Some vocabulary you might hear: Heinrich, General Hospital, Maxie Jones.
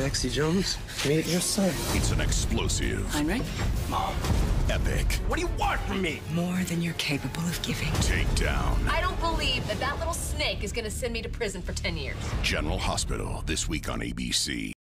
Maxie Jones, meet your son. It's an explosive. Heinrich? Mom. Epic. What do you want from me? More than you're capable of giving. Take down. I don't believe that little snake is going to send me to prison for 10 years. General Hospital, this week on ABC.